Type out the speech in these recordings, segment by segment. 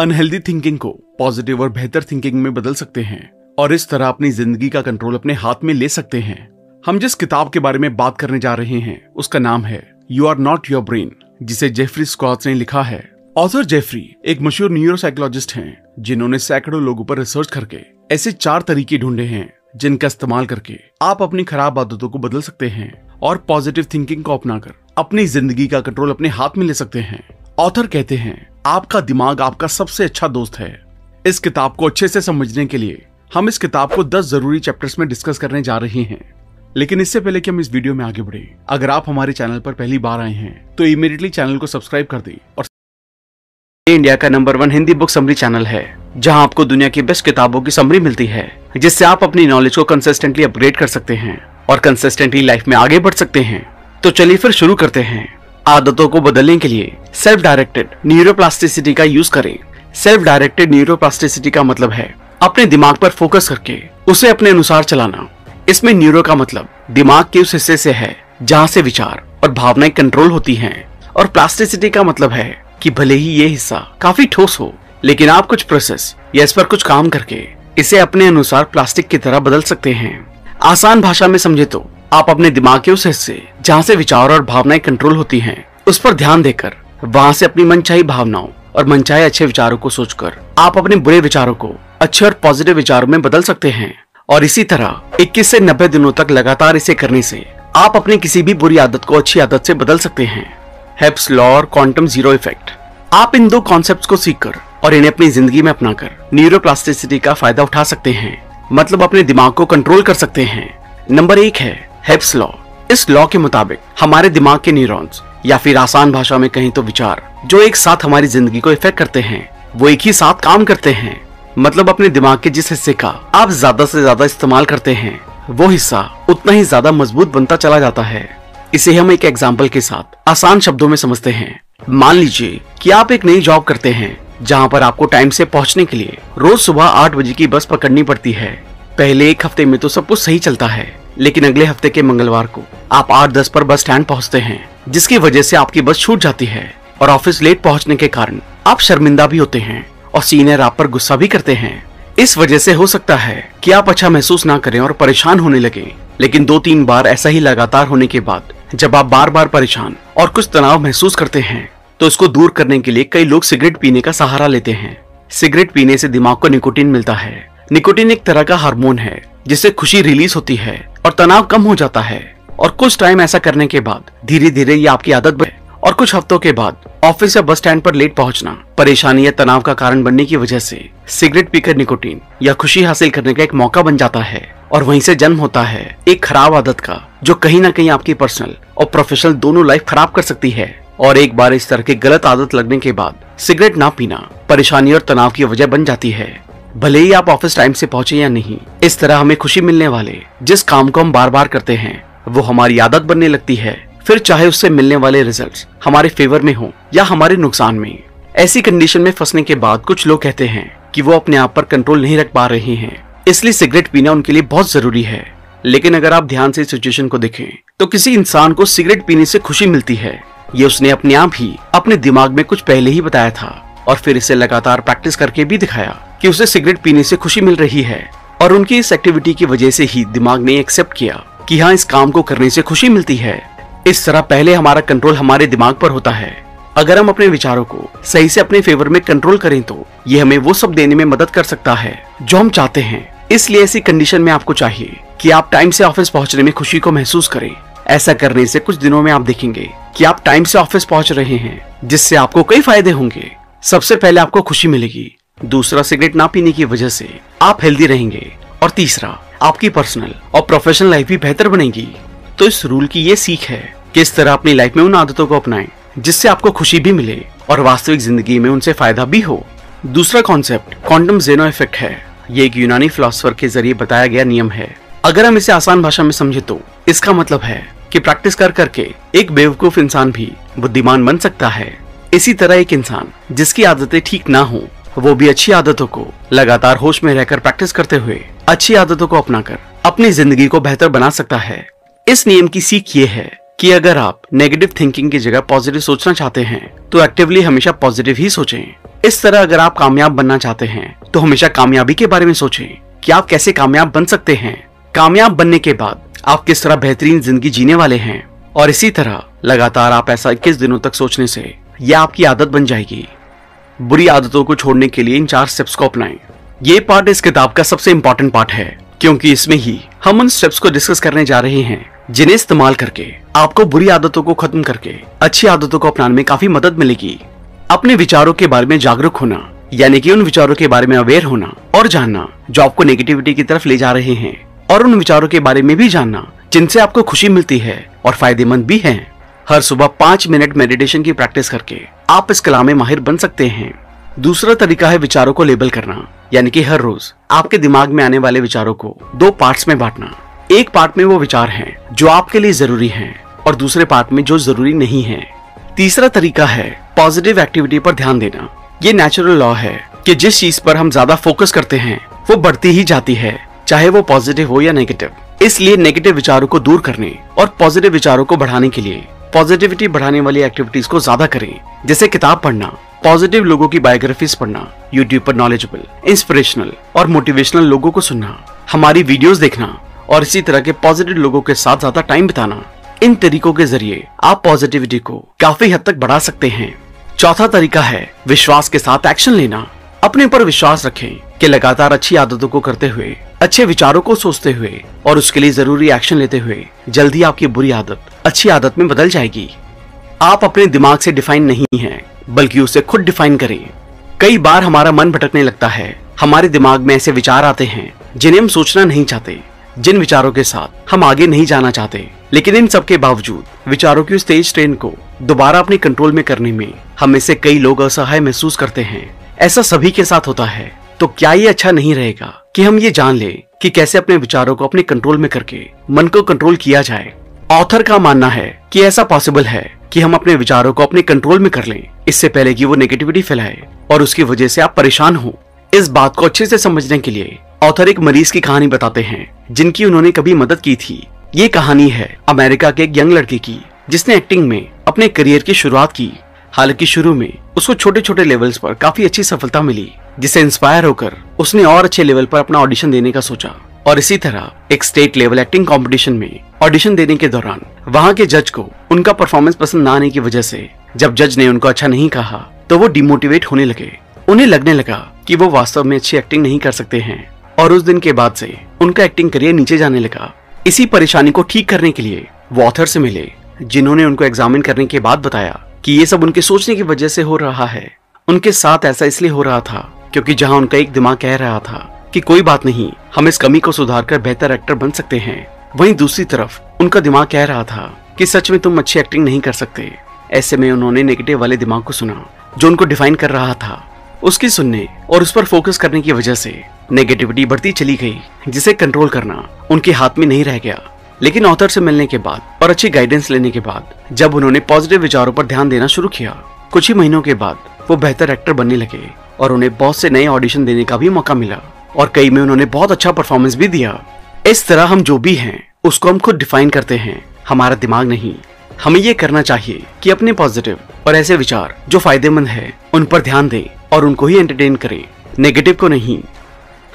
Unhealthy thinking को positive और बेहतर थिंकिंग में बदल सकते हैं और इस तरह अपनी जिंदगी का कंट्रोल अपने हाथ में ले सकते हैं। हम जिस किताब के बारे में बात करने जा रहे हैं उसका नाम है you are not your brain, जिसे जेफरी स्कॉट ने लिखा है। ऑथर जेफरी एक मशहूर न्यूरोसाइकोलॉजिस्ट हैं, जिन्होंने सैकड़ों लोगों पर रिसर्च करके ऐसे 4 तरीके ढूंढे हैं जिनका इस्तेमाल करके आप अपनी खराब आदतों को बदल सकते हैं और पॉजिटिव थिंकिंग को अपनाकर अपनी जिंदगी का कंट्रोल अपने हाथ में ले सकते हैं। ऑथर कहते हैं आपका दिमाग आपका सबसे अच्छा दोस्त है। इस किताब को अच्छे से समझने के लिए हम इस किताब को 10 जरूरी चैप्टर्स में डिस्कस करने जा रहे हैं, लेकिन इससे पहले कि हम इस वीडियो में आगे बढ़े, अगर आप हमारे चैनल पर पहली बार आए हैं तो इमीडिएटली चैनल को सब्सक्राइब कर दें। और इंडिया का number 1 Hindi book summary channel है, जहां आपको दुनिया की बेस्ट किताबों की समरी मिलती है, जिससे आप अपनी नॉलेज को कंसिस्टेंटली अपग्रेड कर सकते हैं और कंसिस्टेंटली लाइफ में आगे बढ़ सकते हैं। तो चलिए फिर शुरू करते हैं। आदतों को बदलने के लिए सेल्फ डायरेक्टेड न्यूरोप्लास्टिसिटी का यूज करें। सेल्फ डायरेक्टेड न्यूरोप्लास्टिसिटी का मतलब है अपने दिमाग पर फोकस करके उसे अपने अनुसार चलाना। इसमें न्यूरो का मतलब दिमाग के उस हिस्से से है जहाँ से विचार और भावनाएं कंट्रोल होती हैं, और प्लास्टिसिटी का मतलब है कि भले ही ये हिस्सा काफी ठोस हो, लेकिन आप कुछ प्रोसेस या इस पर कुछ काम करके इसे अपने अनुसार प्लास्टिक की तरह बदल सकते हैं। आसान भाषा में समझे तो आप अपने दिमाग के उस हिस्से जहाँ से विचार और भावनाएं कंट्रोल होती हैं उस पर ध्यान देकर वहाँ से अपनी मनचाही भावनाओं और मनचाहे अच्छे विचारों को सोचकर आप अपने बुरे विचारों को अच्छे और पॉजिटिव विचारों में बदल सकते हैं। और इसी तरह 21 से 90 दिनों तक लगातार इसे करने से आप अपनी किसी भी बुरी आदत को अच्छी आदत से बदल सकते हैं। हेब्स लॉ और क्वांटम जीरो इफेक्ट, आप इन 2 कॉन्सेप्ट्स को सीखकर और इन्हें अपनी जिंदगी में अपनाकर न्यूरोप्लास्टिसिटी का फायदा उठा सकते हैं, मतलब अपने दिमाग को कंट्रोल कर सकते हैं। नंबर 1 है हेब्स लॉ। इस लॉ के मुताबिक हमारे दिमाग के न्यूरॉन्स, या फिर आसान भाषा में कहीं तो विचार, जो एक साथ हमारी जिंदगी को इफेक्ट करते हैं वो एक ही साथ काम करते हैं। मतलब अपने दिमाग के जिस हिस्से का आप ज्यादा से ज्यादा इस्तेमाल करते हैं वो हिस्सा उतना ही ज्यादा मजबूत बनता चला जाता है। इसे हम एक एग्जाम्पल के साथ आसान शब्दों में समझते हैं। मान लीजिए कि आप एक नई जॉब करते हैं जहाँ पर आपको टाइम से पहुँचने के लिए रोज सुबह 8 बजे की बस पकड़नी पड़ती है। पहले एक हफ्ते में तो सब कुछ सही चलता है, लेकिन अगले हफ्ते के मंगलवार को आप 8:10 पर बस स्टैंड पहुँचते हैं, जिसकी वजह से आपकी बस छूट जाती है और ऑफिस लेट पहुँचने के कारण आप शर्मिंदा भी होते हैं और सीनियर आप पर गुस्सा भी करते हैं। इस वजह से हो सकता है कि आप अच्छा महसूस ना करें और परेशान होने लगे, लेकिन 2-3 बार ऐसा ही लगातार होने के बाद जब आप बार बार परेशान और कुछ तनाव महसूस करते हैं तो इसको दूर करने के लिए कई लोग सिगरेट पीने का सहारा लेते हैं। सिगरेट पीने से दिमाग को निकोटीन मिलता है। निकोटीन एक तरह का हार्मोन है जिससे खुशी रिलीज होती है और तनाव कम हो जाता है, और कुछ टाइम ऐसा करने के बाद धीरे धीरे ये आपकी आदत बन, और कुछ हफ्तों के बाद ऑफिस या बस स्टैंड पर लेट पहुंचना परेशानी या तनाव का कारण बनने की वजह से सिगरेट पीकर निकोटीन या खुशी हासिल करने का एक मौका बन जाता है, और वहीं से जन्म होता है एक खराब आदत का, जो कहीं ना कहीं आपकी पर्सनल और प्रोफेशनल दोनों लाइफ खराब कर सकती है। और एक बार इस तरह की गलत आदत लगने के बाद सिगरेट ना पीना परेशानी और तनाव की वजह बन जाती है। भले ही आप ऑफिस टाइम से पहुंचे या नहीं, इस तरह हमें खुशी मिलने वाले जिस काम को हम बार बार करते हैं वो हमारी आदत बनने लगती है, फिर चाहे उससे मिलने वाले रिजल्ट्स हमारे फेवर में हो या हमारे नुकसान में। ऐसी कंडीशन में फंसने के बाद कुछ लोग कहते हैं कि वो अपने आप पर कंट्रोल नहीं रख पा रहे हैं, इसलिए सिगरेट पीना उनके लिए बहुत जरूरी है। लेकिन अगर आप ध्यान से सिचुएशन को देखें तो किसी इंसान को सिगरेट पीने से खुशी मिलती है, ये उसने अपने आप ही अपने दिमाग में कुछ पहले ही बताया था, और फिर इसे लगातार प्रैक्टिस करके भी दिखाया कि उसे सिगरेट पीने से खुशी मिल रही है, और उनकी इस एक्टिविटी की वजह से ही दिमाग ने एक्सेप्ट किया कि हाँ, इस काम को करने से खुशी मिलती है। इस तरह पहले हमारा कंट्रोल हमारे दिमाग पर होता है। अगर हम अपने विचारों को सही से अपने फेवर में कंट्रोल करें तो ये हमें वो सब देने में मदद कर सकता है जो हम चाहते हैं। इसलिए ऐसी कंडीशन में आपको चाहिए कि आप टाइम से ऑफिस पहुंचने में खुशी को महसूस करें। ऐसा करने से कुछ दिनों में आप देखेंगे कि आप टाइम से ऑफिस पहुंच रहे हैं, जिससे आपको कई फायदे होंगे। सबसे पहले आपको खुशी मिलेगी, दूसरा सिगरेट ना पीने की वजह से आप हेल्दी रहेंगे, और तीसरा आपकी पर्सनल और प्रोफेशनल लाइफ भी बेहतर बनेगी। तो इस रूल की ये सीख है कि इस तरह अपनी लाइफ में उन आदतों को अपनाएं जिससे आपको खुशी भी मिले और वास्तविक जिंदगी में उनसे फायदा भी हो। दूसरा कॉन्सेप्ट क्वांटम ज़ेनो इफेक्ट है। ये एक यूनानी फिलोसोफर के जरिए बताया गया नियम है। अगर हम इसे आसान भाषा में समझे तो इसका मतलब है कि प्रैक्टिस कर करके एक बेवकूफ इंसान भी बुद्धिमान बन सकता है। इसी तरह एक इंसान जिसकी आदतें ठीक ना हो वो भी अच्छी आदतों को लगातार होश में रहकर प्रैक्टिस करते हुए अच्छी आदतों को अपनाकर अपनी जिंदगी को बेहतर बना सकता है। इस नियम की सीख ये है कि अगर आप नेगेटिव थिंकिंग की जगह पॉजिटिव सोचना चाहते हैं तो एक्टिवली हमेशा पॉजिटिव ही सोचें। इस तरह अगर आप कामयाब बनना चाहते हैं तो हमेशा कामयाबी के बारे में सोचें कि आप कैसे कामयाब बन सकते हैं, कामयाब बनने के बाद आप किस तरह बेहतरीन जिंदगी जीने वाले हैं। और इसी तरह लगातार आप ऐसा 21 दिनों तक सोचने से यह आपकी आदत बन जाएगी। बुरी आदतों को छोड़ने के लिए इन 4 स्टेप्स को अपनाएं। ये पार्ट इस किताब का सबसे इम्पोर्टेंट पार्ट है, क्योंकि इसमें ही हम उन स्टेप्स को डिस्कस करने जा रहे हैं जिन्हें इस्तेमाल करके आपको बुरी आदतों को खत्म करके अच्छी आदतों को अपनाने में काफी मदद मिलेगी। अपने विचारों के बारे में जागरूक होना, यानी कि उन विचारों के बारे में अवेयर होना और जानना जो आपको नेगेटिविटी की तरफ ले जा रहे हैं, और उन विचारों के बारे में भी जानना जिनसे आपको खुशी मिलती है और फायदेमंद भी है। हर सुबह 5 मिनट मेडिटेशन की प्रैक्टिस करके आप इस कला में माहिर बन सकते हैं। दूसरा तरीका है विचारों को लेबल करना, यानी कि हर रोज आपके दिमाग में आने वाले विचारों को 2 पार्ट्स में बांटना। एक पार्ट में वो विचार हैं जो आपके लिए जरूरी हैं और दूसरे पार्ट में जो जरूरी नहीं हैं। तीसरा तरीका है पॉजिटिव एक्टिविटी पर ध्यान देना। ये नेचुरल लॉ है कि जिस चीज पर हम ज्यादा फोकस करते हैं वो बढ़ती ही जाती है, चाहे वो पॉजिटिव हो या नेगेटिव। इसलिए नेगेटिव विचारों को दूर करने और पॉजिटिव विचारों को बढ़ाने के लिए पॉजिटिविटी बढ़ाने वाली एक्टिविटीज को ज्यादा करें, जैसे किताब पढ़ना, पॉजिटिव लोगों की बायोग्राफीज पढ़ना, यूट्यूब पर नॉलेजेबल, इंस्पिरेशनल और मोटिवेशनल लोगों को सुनना, हमारी वीडियोस देखना और इसी तरह के पॉजिटिव लोगों के साथ ज्यादा टाइम बिताना। इन तरीकों के जरिए आप पॉजिटिविटी को काफी हद तक बढ़ा सकते हैं। चौथा तरीका है विश्वास के साथ एक्शन लेना। अपने ऊपर विश्वास रखें कि लगातार अच्छी आदतों को करते हुए, अच्छे विचारों को सोचते हुए और उसके लिए जरूरी एक्शन लेते हुए जल्दी आपकी बुरी आदत अच्छी आदत में बदल जाएगी। आप अपने दिमाग से डिफाइन नहीं है, बल्कि उसे खुद डिफाइन करें। कई बार हमारा मन भटकने लगता है, हमारे दिमाग में ऐसे विचार आते हैं जिन्हें हम सोचना नहीं चाहते, जिन विचारों के साथ हम आगे नहीं जाना चाहते। लेकिन इन सब के बावजूद विचारों की उस तेज ट्रेन को दोबारा अपने कंट्रोल में करने में हम से कई लोग असहाय महसूस करते हैं। ऐसा सभी के साथ होता है, तो क्या ये अच्छा नहीं रहेगा कि हम ये जान लें कि कैसे अपने विचारों को अपने कंट्रोल में करके मन को कंट्रोल किया जाए। ऑथर का मानना है कि ऐसा पॉसिबल है कि हम अपने विचारों को अपने कंट्रोल में कर लें, इससे पहले कि वो नेगेटिविटी फैलाए और उसकी वजह से आप परेशान हो। इस बात को अच्छे से समझने के लिए ऑथर एक मरीज की कहानी बताते हैं जिनकी उन्होंने कभी मदद की थी। ये कहानी है अमेरिका के एक यंग लड़के की जिसने एक्टिंग में अपने करियर की शुरुआत की। हालांकि शुरू में उसको छोटे छोटे लेवल्स पर काफी अच्छी सफलता मिली, जिससे इंस्पायर होकर उसने और अच्छे लेवल पर अपना ऑडिशन देने का सोचा और इसी तरह एक स्टेट लेवल एक्टिंग कॉम्पिटिशन में ऑडिशन देने के दौरान वहाँ के जज को उनका परफॉर्मेंस पसंद न आने की वजह से जब जज ने उनको अच्छा नहीं कहा तो वो डिमोटिवेट होने लगे। उन्हें लगने लगा कि वो वास्तव में अच्छी एक्टिंग नहीं कर सकते हैं और उस दिन के बाद से उनका एक्टिंग करियर नीचे जाने लगा। इसी परेशानी को ठीक करने के लिए वो ऑथर से मिले, जिन्होंने उनको एग्जामिन करने के बाद बताया कि ये सब उनके सोचने की वजह से हो रहा है। उनके साथ ऐसा इसलिए हो रहा था क्योंकि जहां उनका एक दिमाग कह रहा था कि कोई बात नहीं, हम इस कमी को सुधार कर बेहतर एक्टर बन सकते हैं, वहीं दूसरी तरफ उनका दिमाग कह रहा था कि सच में तुम अच्छी एक्टिंग नहीं कर सकते। ऐसे में उन्होंने नेगेटिव वाले दिमाग को सुना जो उनको डिफाइन कर रहा था। उसकी सुनने और उस पर फोकस करने की वजह से नेगेटिविटी बढ़ती चली गई, जिसे कंट्रोल करना उनके हाथ में नहीं रह गया। लेकिन ऑथर से मिलने के बाद और अच्छी गाइडेंस लेने के बाद जब उन्होंने पॉजिटिव विचारों पर ध्यान देना शुरू किया, कुछ ही महीनों के बाद वो बेहतर एक्टर बनने लगे और उन्हें बहुत से नए ऑडिशन देने का भी मौका मिला और कई में उन्होंने बहुत अच्छा परफॉर्मेंस भी दिया। इस तरह हम जो भी हैं उसको हम खुद डिफाइन करते हैं, हमारा दिमाग नहीं। हमें ये करना चाहिए कि अपने पॉजिटिव और ऐसे विचार जो फायदेमंद है उन पर ध्यान दें और उनको ही एंटरटेन करें, नेगेटिव को नहीं।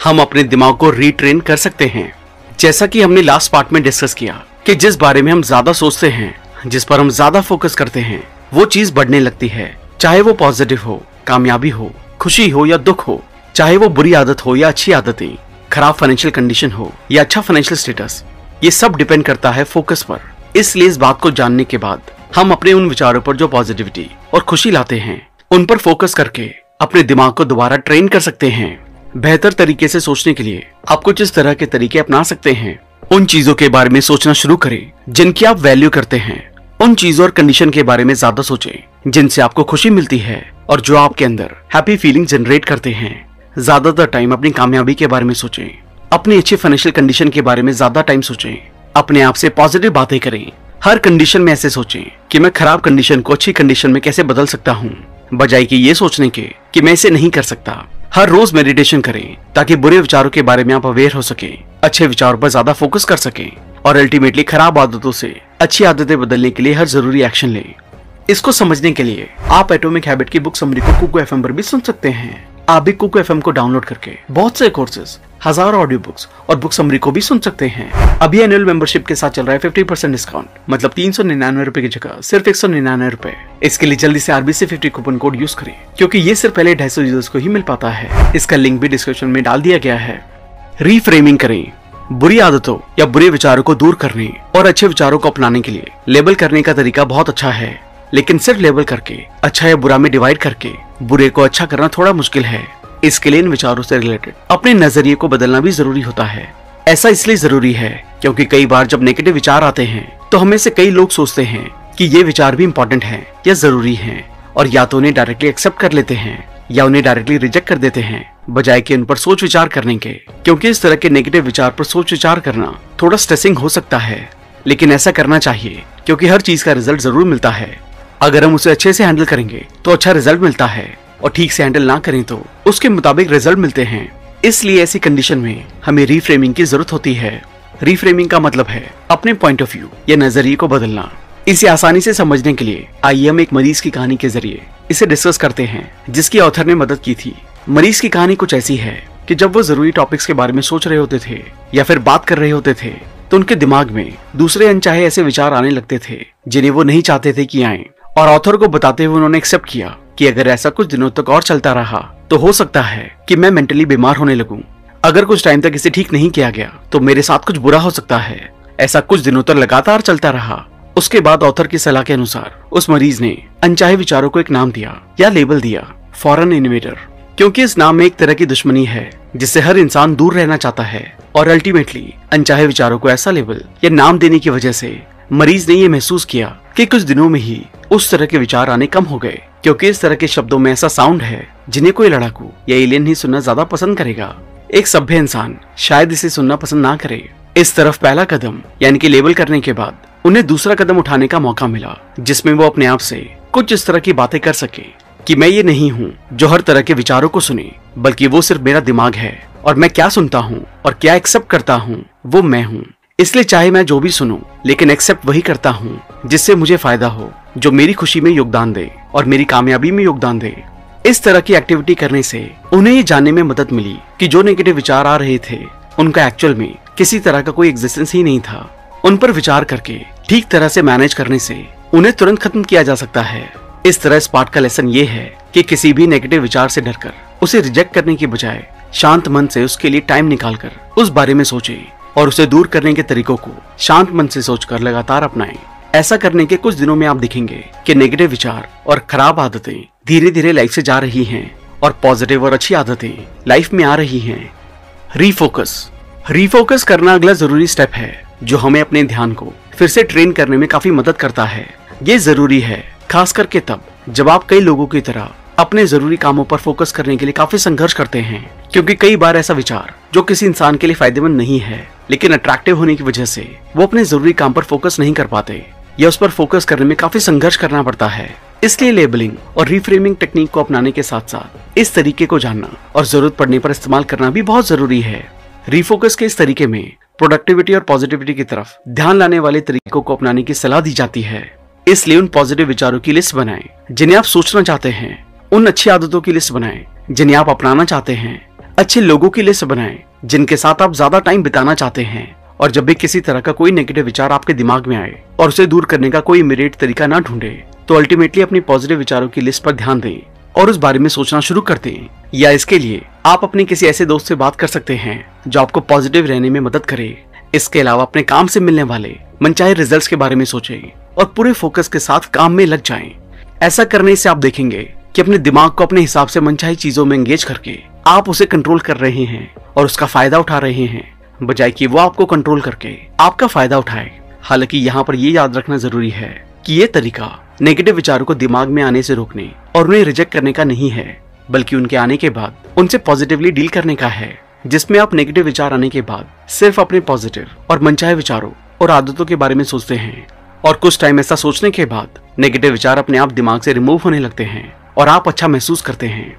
हम अपने दिमाग को रीट्रेन कर सकते हैं, जैसा कि हमने लास्ट पार्ट में डिस्कस किया कि जिस बारे में हम ज्यादा सोचते हैं, जिस पर हम ज्यादा फोकस करते हैं, वो चीज बढ़ने लगती है, चाहे वो पॉजिटिव हो, कामयाबी हो, खुशी हो या दुख हो, चाहे वो बुरी आदत हो या अच्छी आदतें, खराब फाइनेंशियल कंडीशन हो या अच्छा फाइनेंशियल स्टेटस। ये सब डिपेंड करता है फोकस पर। इसलिए इस बात को जानने के बाद हम अपने उन विचारों पर जो पॉजिटिविटी और खुशी लाते हैं उन पर फोकस करके अपने दिमाग को दोबारा ट्रेन कर सकते हैं। बेहतर तरीके से सोचने के लिए आप कुछ इस तरह के तरीके अपना सकते हैं। उन चीजों के बारे में सोचना शुरू करें जिनकी आप वैल्यू करते हैं। उन चीजों और कंडीशन के बारे में ज्यादा सोचें जिनसे आपको खुशी मिलती है और जो आपके अंदर हैप्पी फीलिंग जनरेट करते हैं। ज्यादातर टाइम अपनी कामयाबी के बारे में सोचें, अपनी अच्छी फाइनेंशियल कंडीशन के बारे में ज्यादा टाइम सोचें, अपने आप से पॉजिटिव बातें करें। हर कंडीशन में ऐसे सोचें कि मैं खराब कंडीशन को अच्छी कंडीशन में कैसे बदल सकता हूँ, बजाय कि ये सोचने के कि मैं इसे नहीं कर सकता। हर रोज मेडिटेशन करें ताकि बुरे विचारों के बारे में आप अवेयर हो सके, अच्छे विचारों पर ज्यादा फोकस कर सके और अल्टीमेटली खराब आदतों से अच्छी आदतें बदलने के लिए हर जरूरी एक्शन लें। इसको समझने के लिए आप एटॉमिक हैबिट की बुक समरी को कुकू एफएम पर भी सुन सकते हैं। आप भी कुकू एफएम को डाउनलोड करके बहुत से कोर्सेज, हजारों ऑडियो बुक्स और बुक समरी को भी सुन सकते हैं। अभी एनुअल मेंबरशिप के साथ चल रहा है 50% डिस्काउंट, मतलब 399 रुपए की जगह सिर्फ 199 रुपए। इसके लिए जल्दी से RBC50 कूपन कोड यूज करें, क्योंकि ये सिर्फ पहले 250 यूजर्स को ही मिल पाता है। इसका लिंक भी डिस्क्रिप्शन में डाल दिया गया है। रीफ्रेमिंग करें, बुरी आदतों या बुरे विचारों को दूर करने और अच्छे विचारों को अपनाने के लिए लेबल करने का तरीका बहुत अच्छा है, लेकिन सिर्फ लेबल करके अच्छा या बुरा में डिवाइड करके बुरे को अच्छा करना थोड़ा मुश्किल है। इसके लिए इन विचारों से रिलेटेड अपने नजरिए को बदलना भी जरूरी होता है। ऐसा इसलिए जरूरी है क्योंकि कई बार जब नेगेटिव विचार आते हैं तो हमें से कई लोग सोचते हैं कि ये विचार भी इम्पोर्टेंट है या जरूरी है, और या तो उन्हें डायरेक्टली एक्सेप्ट कर लेते हैं या उन्हें डायरेक्टली रिजेक्ट कर देते हैं, बजाय कि उन पर सोच विचार करने के। क्योंकि इस तरह के नेगेटिव विचार पर सोच विचार करना थोड़ा स्ट्रेसिंग हो सकता है, लेकिन ऐसा करना चाहिए क्योंकि हर चीज का रिजल्ट जरूर मिलता है। अगर हम उसे अच्छे से हैंडल करेंगे तो अच्छा रिजल्ट मिलता है, और ठीक से हैंडल ना करें तो उसके मुताबिक रिजल्ट मिलते हैं। इसलिए ऐसी कंडीशन में हमें रीफ्रेमिंग की जरूरत होती है। रीफ्रेमिंग का मतलब है अपने पॉइंट ऑफ व्यू या नजरिए को बदलना। इसे आसानी से समझने के लिए आइए हम एक मरीज की कहानी के जरिए इसे डिस्कस करते हैं, जिसकी ऑथर ने मदद की थी। मरीज की कहानी कुछ ऐसी है कि जब वो जरूरी टॉपिक्स के बारे में सोच रहे होते थे या फिर बात कर रहे होते थे, तो उनके दिमाग में दूसरे अनचाहे ऐसे विचार आने लगते थे जिन्हें वो नहीं चाहते थे कि आए, और ऑथर को बताते हुए उन्होंने एक्सेप्ट किया कि अगर ऐसा कुछ दिनों तक और चलता रहा तो हो सकता है कि मैं मेंटली बीमार होने लगूं। अगर कुछ टाइम तक इसे ठीक नहीं किया गया तो मेरे साथ कुछ बुरा हो सकता है। ऐसा कुछ दिनों तक लगातार चलता रहा। उसके बाद ऑथर की सलाह के अनुसार उस मरीज ने अनचाहे विचारों को एक नाम दिया या लेबल दिया, फॉरेन इन्वेडर, क्योंकि इस नाम में एक तरह की दुश्मनी है जिससे हर इंसान दूर रहना चाहता है। और अल्टीमेटली अनचाहे विचारों को ऐसा लेबल या नाम देने की वजह से मरीज ने ये महसूस किया कि कुछ दिनों में ही उस तरह के विचार आने कम हो गए, क्योंकि इस तरह के शब्दों में ऐसा साउंड है जिन्हें कोई लड़ाकू या एलियन ही सुनना ज्यादा पसंद करेगा। एक सभ्य इंसान शायद इसे सुनना पसंद ना करे। इस तरफ पहला कदम यानी कि लेबल करने के बाद उन्हें दूसरा कदम उठाने का मौका मिला, जिसमें वो अपने आप से कुछ इस तरह की बातें कर सके कि मैं ये नहीं हूँ जो हर तरह के विचारों को सुने, बल्कि वो सिर्फ मेरा दिमाग है, और मैं क्या सुनता हूँ और क्या एक्सेप्ट करता हूँ वो मैं हूँ। इसलिए चाहे मैं जो भी सुनूं, लेकिन एक्सेप्ट वही करता हूँ जिससे मुझे फायदा हो, जो मेरी खुशी में योगदान दे और मेरी कामयाबी में योगदान दे। इस तरह की एक्टिविटी करने से उन्हें ये जानने में मदद मिली कि जो नेगेटिव विचार आ रहे थे उनका एक्चुअल में किसी तरह का कोई एग्जिस्टेंस ही नहीं था। उन पर विचार करके ठीक तरह से मैनेज करने से उन्हें तुरंत खत्म किया जा सकता है। इस तरह इस पाठ का लेसन ये है कि किसी भी नेगेटिव विचार से डरकर उसे रिजेक्ट करने के बजाय शांत मन से उसके लिए टाइम निकालकर उस बारे में सोचे और उसे दूर करने के तरीकों को शांत मन से सोचकर लगातार अपनाएं। ऐसा करने के कुछ दिनों में आप देखेंगे कि नेगेटिव विचार और खराब आदतें धीरे धीरे लाइफ से जा रही हैं और पॉजिटिव और अच्छी आदतें लाइफ में आ रही हैं। रीफोकस। रीफोकस करना अगला जरूरी स्टेप है जो हमें अपने ध्यान को फिर से ट्रेन करने में काफी मदद करता है। ये जरूरी है खास करके तब जब आप कई लोगों की तरह अपने जरूरी कामों पर फोकस करने के लिए काफी संघर्ष करते हैं, क्योंकि कई बार ऐसा विचार जो किसी इंसान के लिए फायदेमंद नहीं है लेकिन अट्रैक्टिव होने की वजह से वो अपने जरूरी काम पर फोकस नहीं कर पाते या उस पर फोकस करने में काफी संघर्ष करना पड़ता है। इसलिए लेबलिंग और रीफ्रेमिंग टेक्निक को अपनाने के साथ साथ इस तरीके को जानना और जरूरत पड़ने पर इस्तेमाल करना भी बहुत जरूरी है। रीफोकस के इस तरीके में प्रोडक्टिविटी और पॉजिटिविटी की तरफ ध्यान लाने वाले तरीकों को अपनाने की सलाह दी जाती है। इसलिए उन पॉजिटिव विचारों की लिस्ट बनाएं जिन्हें आप सोचना चाहते हैं, उन अच्छी आदतों की लिस्ट बनाएं जिन्हें आप अपनाना चाहते हैं, अच्छे लोगों की लिस्ट बनाएं जिनके साथ आप ज्यादा टाइम बिताना चाहते हैं। और जब भी किसी तरह का कोई नेगेटिव विचार आपके दिमाग में आए और उसे दूर करने का कोई इमीडिएट तरीका ना ढूंढे, तो अल्टीमेटली अपनी पॉजिटिव विचारों की लिस्ट पर ध्यान दें और उस बारे में सोचना शुरू कर दें। या इसके लिए आप अपने किसी ऐसे दोस्त से बात कर सकते हैं जो आपको पॉजिटिव रहने में मदद करे। इसके अलावा अपने काम से मिलने वाले मनचाहे रिजल्ट्स के बारे में सोचें और पूरे फोकस के साथ काम में लग जाएं। ऐसा करने से आप देखेंगे कि अपने दिमाग को अपने हिसाब से मनचाही चीजों में एंगेज करके आप उसे कंट्रोल कर रहे हैं और उसका फायदा उठा रहे हैं, बजाय कि वो आपको कंट्रोल करके आपका फायदा उठाए। हालांकि यहाँ पर ये याद रखना जरूरी है कि ये तरीका नेगेटिव विचारों को दिमाग में आने से रोकने और उन्हें रिजेक्ट करने का नहीं है, बल्कि उनके आने के बाद उनसे पॉजिटिवली डील करने का है, जिसमें आप नेगेटिव विचार आने के बाद सिर्फ अपने पॉजिटिव और मनचाहे विचारों और आदतों के बारे में सोचते हैं, और कुछ टाइम ऐसा सोचने के बाद नेगेटिव विचार अपने आप दिमाग से रिमूव होने लगते हैं और आप अच्छा महसूस करते हैं।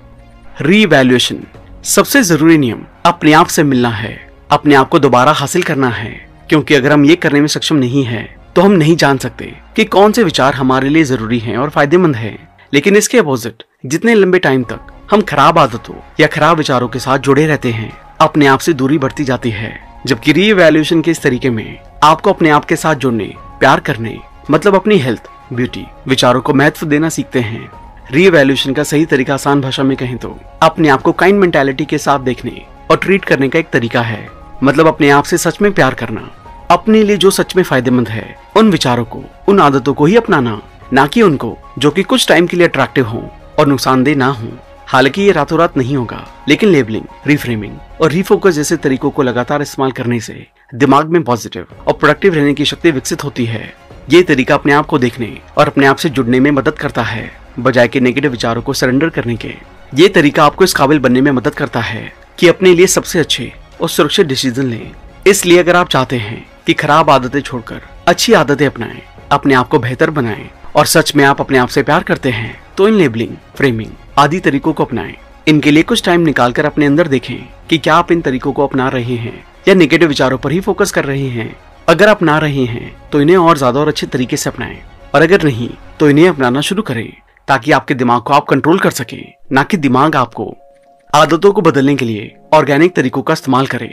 रीवैल्यूएशन। सबसे जरूरी नियम अपने आप से मिलना है, अपने आप को दोबारा हासिल करना है, क्योंकि अगर हम ये करने में सक्षम नहीं है तो हम नहीं जान सकते कि कौन से विचार हमारे लिए जरूरी हैं और फायदेमंद हैं। लेकिन इसके अपोजिट जितने लंबे टाइम तक हम खराब आदतों या खराब विचारों के साथ जुड़े रहते हैं, अपने आप से दूरी बढ़ती जाती है। जबकि रीइवैल्यूएशन के इस तरीके में आपको अपने आप के साथ जुड़ने, प्यार करने, मतलब अपनी हेल्थ, ब्यूटी, विचारों को महत्व देना सीखते हैं। रीइवैल्यूएशन का सही तरीका आसान भाषा में कहें तो अपने आप को काइंड मेंटालिटी के साथ देखने और ट्रीट करने का एक तरीका है। मतलब अपने आप से सच में प्यार करना, अपने लिए जो सच में फायदेमंद है उन विचारों को, उन आदतों को ही अपनाना, ना कि उनको जो कि कुछ टाइम के लिए अट्रैक्टिव हो और नुकसानदेह ना हो। हालांकि ये रातों रात नहीं होगा, लेकिन लेबलिंग, रीफ्रेमिंग और रीफोकस जैसे तरीकों को लगातार इस्तेमाल करने से दिमाग में पॉजिटिव और प्रोडक्टिव रहने की शक्ति विकसित होती है। ये तरीका अपने आप को देखने और अपने आप से जुड़ने में मदद करता है, बजाय के नेगेटिव विचारों को सरेंडर करने के। ये तरीका आपको इस काबिल बनने में मदद करता है कि अपने लिए सबसे अच्छे और सुरक्षित डिसीजन लें। इसलिए अगर आप चाहते हैं कि खराब आदतें छोड़कर अच्छी आदतें अपनाएं, अपने आप को बेहतर बनाएं और सच में आप अपने आप से प्यार करते हैं, तो इन लेबलिंग, फ्रेमिंग आदि तरीकों को अपनाएं। इनके लिए कुछ टाइम निकालकर अपने अंदर देखें कि क्या आप इन तरीकों को अपना रहे हैं या नेगेटिव विचारों पर ही फोकस कर रहे हैं। अगर अपना रहे हैं तो इन्हें और ज्यादा और अच्छे तरीके से अपनाएं, और अगर नहीं तो इन्हें अपनाना शुरू करें, ताकि आपके दिमाग को आप कंट्रोल कर सके, ना कि दिमाग आपको। आदतों को बदलने के लिए ऑर्गेनिक तरीकों का इस्तेमाल करें।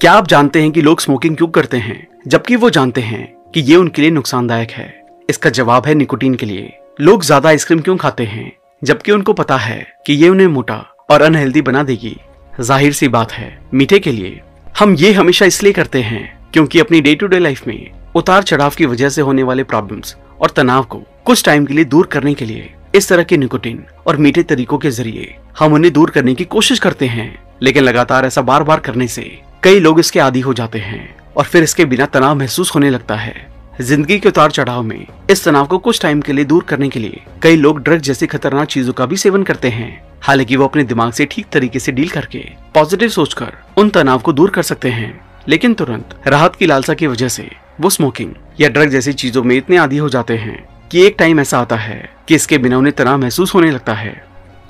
क्या आप जानते हैं कि लोग स्मोकिंग क्यों करते हैं, जबकि वो जानते हैं कि ये उनके लिए नुकसानदायक है? इसका जवाब है निकोटीन के लिए। लोग ज्यादा आइसक्रीम क्यों खाते हैं, जबकि उनको पता है कि ये उन्हें मोटा और अनहेल्दी बना देगी? जाहिर सी बात है, मीठे के लिए। हम ये हमेशा इसलिए करते हैं क्योंकि अपनी डे टू डे लाइफ में उतार चढ़ाव की वजह से होने वाले प्रॉब्लम्स और तनाव को कुछ टाइम के लिए दूर करने के लिए इस तरह के निकोटीन और मीठे तरीकों के जरिए हम उन्हें दूर करने की कोशिश करते हैं। लेकिन लगातार ऐसा बार बार करने से कई लोग इसके आदी हो जाते हैं और फिर इसके बिना तनाव महसूस होने लगता है। जिंदगी के उतार चढ़ाव में इस तनाव को कुछ टाइम के लिए दूर करने के लिए कई लोग ड्रग जैसी खतरनाक चीजों का भी सेवन करते हैं। हालांकि वो अपने दिमाग से ठीक तरीके से डील करके, पॉजिटिव सोचकर उन तनाव को दूर कर सकते हैं, लेकिन तुरंत राहत की लालसा की वजह से वो स्मोकिंग या ड्रग जैसी चीजों में इतने आदी हो जाते हैं कि एक टाइम ऐसा आता है कि इसके बिना उन्हें तनाव महसूस होने लगता है।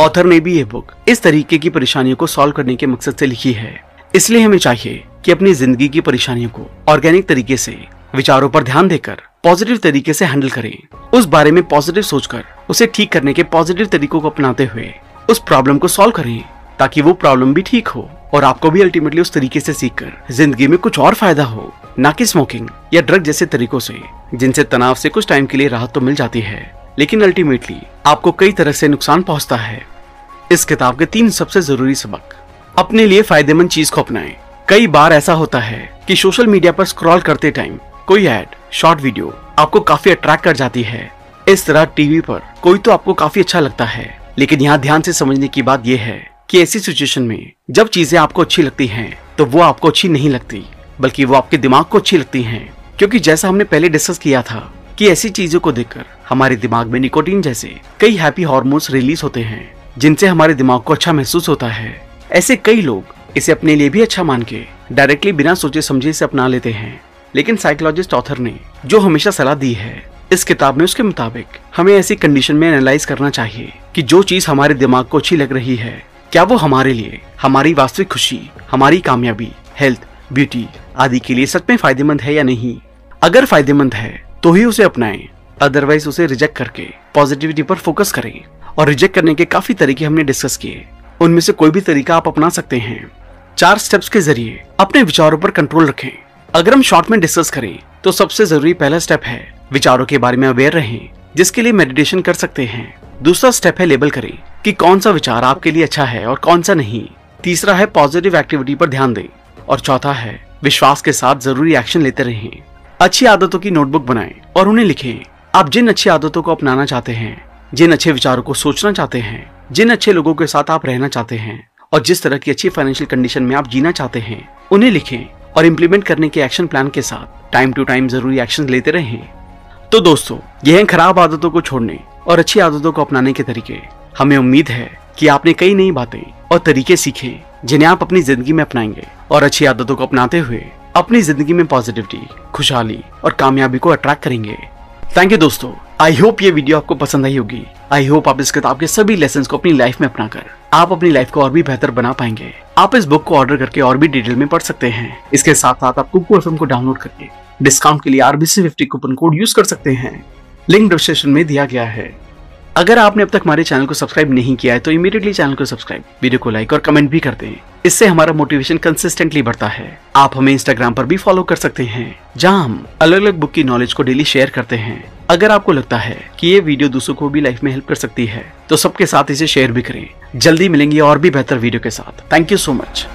ऑथर ने भी ये बुक इस तरीके की परेशानियों को सॉल्व करने के मकसद से लिखी है। इसलिए हमें चाहिए कि अपनी जिंदगी की परेशानियों को ऑर्गेनिक तरीके से, विचारों पर ध्यान देकर पॉजिटिव तरीके से हैंडल करें, उस बारे में पॉजिटिव सोचकर उसे ठीक करने के पॉजिटिव तरीकों को अपनाते हुए उस प्रॉब्लम को सॉल्व करें, ताकि वो प्रॉब्लम भी ठीक हो और आपको भी अल्टीमेटली उस तरीके से सीखकर जिंदगी में कुछ और फायदा हो, ना कि स्मोकिंग या ड्रग जैसे तरीकों से, जिनसे तनाव से कुछ टाइम के लिए राहत तो मिल जाती है, लेकिन अल्टीमेटली आपको कई तरह से नुकसान पहुंचता है। इस किताब के 3 सबसे जरूरी सबक। अपने लिए फायदेमंद चीज को अपनाएं। कई बार ऐसा होता है कि सोशल मीडिया पर स्क्रॉल करते टाइम कोई ऐड, शॉर्ट वीडियो आपको काफी अट्रैक्ट कर जाती है। इस तरह टीवी पर कोई तो आपको काफी अच्छा लगता है, लेकिन यहाँ ध्यान से समझने की बात यह है कि ऐसी सिचुएशन में जब चीजें आपको अच्छी लगती हैं, तो वो आपको अच्छी नहीं लगती, बल्कि वो आपके दिमाग को अच्छी लगती हैं। क्योंकि जैसा हमने पहले डिस्कस किया था कि ऐसी चीजों को देखकर हमारे दिमाग में निकोटीन जैसे कई हैप्पी हार्मोन्स रिलीज होते हैं, जिनसे हमारे दिमाग को अच्छा महसूस होता है। ऐसे कई लोग इसे अपने लिए भी अच्छा मान के डायरेक्टली बिना सोचे समझे इसे अपना लेते हैं। लेकिन साइकोलॉजिस्ट ऑथर ने जो हमेशा सलाह दी है इस किताब में, उसके मुताबिक हमें ऐसी कंडीशन में एनालाइज करना चाहिए कि जो चीज हमारे दिमाग को अच्छी लग रही है, क्या वो हमारे लिए, हमारी वास्तविक खुशी, हमारी कामयाबी, हेल्थ, ब्यूटी आदि के लिए सच में फायदेमंद है या नहीं। अगर फायदेमंद है तो ही उसे अपनाएं, अदरवाइज उसे रिजेक्ट करके पॉजिटिविटी पर फोकस करें। और रिजेक्ट करने के काफी तरीके हमने डिस्कस किए, उनमें से कोई भी तरीका आप अपना सकते हैं। 4 स्टेप्स के जरिए अपने विचारों पर कंट्रोल रखें। अगर हम शॉर्ट में डिस्कस करें तो सबसे जरूरी पहला स्टेप है विचारों के बारे में अवेयर रहें, जिसके लिए मेडिटेशन कर सकते हैं। दूसरा स्टेप है लेबल करें कि कौन सा विचार आपके लिए अच्छा है और कौन सा नहीं। तीसरा है पॉजिटिव एक्टिविटी पर ध्यान दें, और चौथा है विश्वास के साथ जरूरी एक्शन लेते रहें। अच्छी आदतों की नोटबुक बनाएं और उन्हें लिखें। आप जिन अच्छी आदतों को अपनाना चाहते हैं, जिन अच्छे विचारों को सोचना चाहते हैं, जिन अच्छे लोगों के साथ आप रहना चाहते हैं और जिस तरह की अच्छी फाइनेंशियल कंडीशन में आप जीना चाहते हैं, उन्हें लिखें और इम्प्लीमेंट करने के एक्शन प्लान के साथ टाइम टू टाइम जरूरी एक्शन लेते रहें। तो दोस्तों, यह है खराब आदतों को छोड़ने और अच्छी आदतों को अपनाने के तरीके। हमें उम्मीद है कि आपने कई नई बातें और तरीके सीखे, जिन्हें आप अपनी जिंदगी में अपनाएंगे और अच्छी आदतों को अपनाते हुए अपनी जिंदगी में पॉजिटिविटी, खुशहाली और कामयाबी को अट्रैक्ट करेंगे। थैंक यू दोस्तों, आई होप ये वीडियो आपको पसंद आई होगी। आई होप आप इस किताब के सभी लेसन्स को अपनी लाइफ में अपनाकर आप अपनी लाइफ को और भी बेहतर बना पाएंगे। आप इस बुक को ऑर्डर करके और भी डिटेल में पढ़ सकते हैं। इसके साथ साथ आप कुकू FM को डाउनलोड करके डिस्काउंट के लिए RBC50 कूपन कोड यूज कर सकते हैं, लिंक डिस्क्रिप्शन में दिया गया है। अगर आपने अब तक हमारे चैनल को सब्सक्राइब नहीं किया है तो इमीडिएटली चैनल को सब्सक्राइब, वीडियो को लाइक और कमेंट भी कर दें। इससे हमारा मोटिवेशन कंसिस्टेंटली बढ़ता है। आप हमें इंस्टाग्राम पर भी फॉलो कर सकते हैं, जहां हम अलग अलग बुक की नॉलेज को डेली शेयर करते हैं। अगर आपको लगता है कि ये वीडियो दूसरों को भी लाइफ में हेल्प कर सकती है तो सबके साथ इसे शेयर भी करें। जल्दी मिलेंगे और भी बेहतर वीडियो के साथ। Thank you so much.